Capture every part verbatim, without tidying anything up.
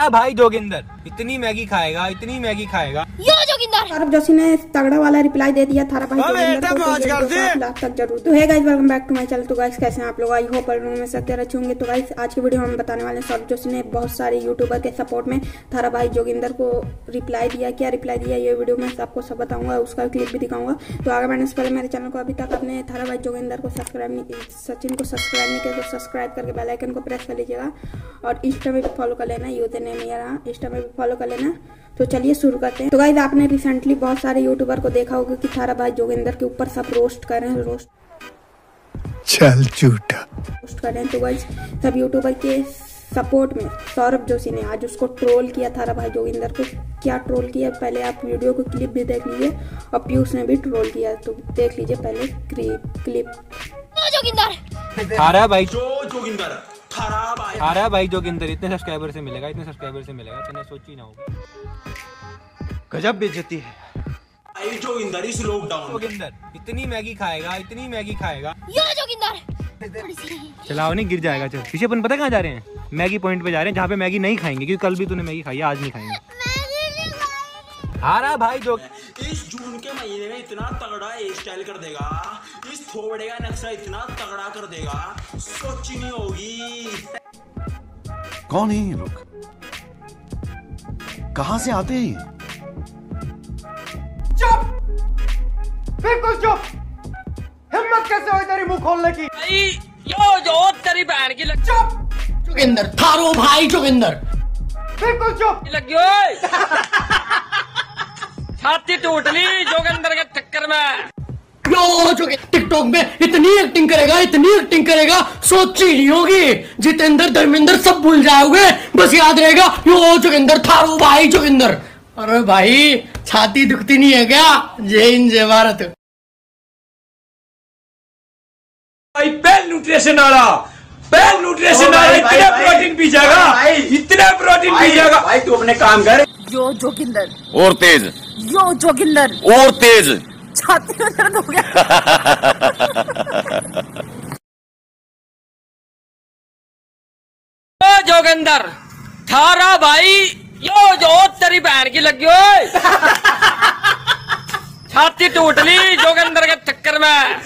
थारा भाई जोगिंदर इतनी मैगी खाएगा इतनी मैगी खाएगा यो जोगिंदर। सौरव जोशी ने तगड़ा वाला रिप्लाई दे दिया थारा भाई जोगिंदर लाख तक जरूर। तो hey guys welcome back to my channel. तो गाइस कैसे हैं आप लोग, आई होप आप लोगों में सकते अच्छे होंगे। तो गाइस आज की वीडियो हम बताने वाले हैं सौरव जोशी ने बहुत सारे यूट्यूबर के सपोर्ट में थारा भाई जोगिंदर को रिप्लाई दिया। क्या रिप्लाई दिया ये वीडियो में आपको सब बताऊंगा, उसका क्लिप भी दिखाऊंगा। तो अगर मैंने पहले मेरे चैनल को अभी तक अपने थारा भाई जोगिंदर को सब्सक्राइब सचिन को सब्सक्राइब नहीं किया तो सब्सक्राइब करके बेल आइकन को प्रेस कर लीजिएगा और इंस्टा में भी फॉलो कर लेना, यूजर नेम मेरा इंस्टा में भी फॉलो कर लेना। तो चलिए शुरू करते हैं। तो गाइस आपने रिसेंटली बहुत सारे यूट्यूबर को देखा होगा कि थारा भाई जोगिंदर के ऊपर सब रोस्ट कर रहे हैं, रोस्ट चल झूठा रोस्ट कर रहे हैं। तो गाइस सब यूट्यूबर के सपोर्ट में सौरव जोशी ने आज उसको ट्रोल किया, थारा भाई जोगिंदर को क्या ट्रोल किया पहले आप वीडियो को क्लिप भी देख लीजिए और पीयूष ने भी ट्रोल किया, तो देख लीजिए पहले क्लिप। थारा भाई जोगिंदर थारा भाई जोगिंदर इतने सब्सक्राइबर से मिलेगा इतने सब्सक्राइबर से मिलेगा तूने सोची ना होगी, गजब बेइज्जती है भाई जोगिंदर इस लॉकडाउन। जोगिंदर इतनी मैगी खाएगा इतनी मैगी खाएगा यो जोगिंदर। चलाओ नहीं गिर जाएगा। चल पीछे अपन पता कहाँ जा रहे हैं, मैगी पॉइंट पे जा रहे हैं जहाँ पे मैगी नहीं खाएंगे क्योंकि कल भी तूने मैगी खाई आज नहीं खाएंगे। थारा भाई जोगिंदर इस जून के महीने में इतना तगड़ा हेयर स्टाइल कर देगा, इस थोड़े का नक्शा इतना तगड़ा कर देगा सोची नहीं होगी। कौन है ये लोग, कहां से आते हैं? चुप बिल्कुल चुप, हिम्मत कैसे हुई तेरी मुंह खोलने की, यो जो तेरी बहन की लग। चुप जोगिंदर थारो भाई जोगिंदर बिल्कुल चुप लगी छाती टूटली जोगिंदर के चक्कर में। टिकटॉक में इतनी एक्टिंग करेगा इतनी एक्टिंग करेगा सोची नहीं होगी, जितेंद्र धर्मेंद्र सब भूल जाओगे बस याद रहेगा यो जोगिंदर थारो भाई जोगिंदर। अरे भाई छाती दुखती नहीं है क्या? जय हिंद जय भारत। भाई पैन न्यूट्रिशन आ रहा पैन न्यूट्रिशन आ रहा इतने प्रोटीन पी जाएगा इतने प्रोटीन पी जाएगा। भाई तू अपने काम कर। यो जोगिंदर और तेज यो जोगिंदर और तेज छाती में दर्द हो गया। यो जोगिंदर थारा भाई यो जो तेरी बहन की लगी छाती टूटली जोगिंदर के चक्कर में।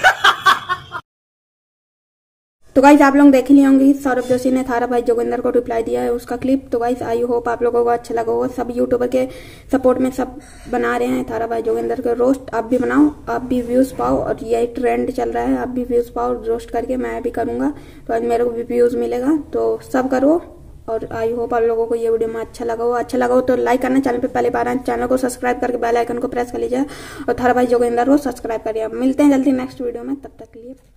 तो गाइस आप लोग देख लिए होंगे सौरव जोशी ने थारा भाई जोगिंदर को रिप्लाई दिया है उसका क्लिप। तो गाइस आई होप आप लोगों को अच्छा लगा होगा। सब यूट्यूबर के सपोर्ट में सब बना रहे हैं थारा भाई जोगिंदर के रोस्ट। आप भी बनाओ, आप भी व्यूज पाओ और यही ट्रेंड चल रहा है, आप भी व्यूज पाओ रोस्ट करके, मैं भी करूंगा तो आज मेरे को भी व्यूज मिलेगा। तो सब करो और आई होप आप लोगों को ये वीडियो में अच्छा लगा हो। अच्छा लगा हो तो लाइक करना, चैनल पे पहले बार आए चैनल को सब्सक्राइब करके बेल आइकन को प्रेस कर लीजिए और थारा भाई जोगिंदर को सब्सक्राइब करिए। मिलते हैं जल्दी नेक्स्ट वीडियो में, तब तक के लिए।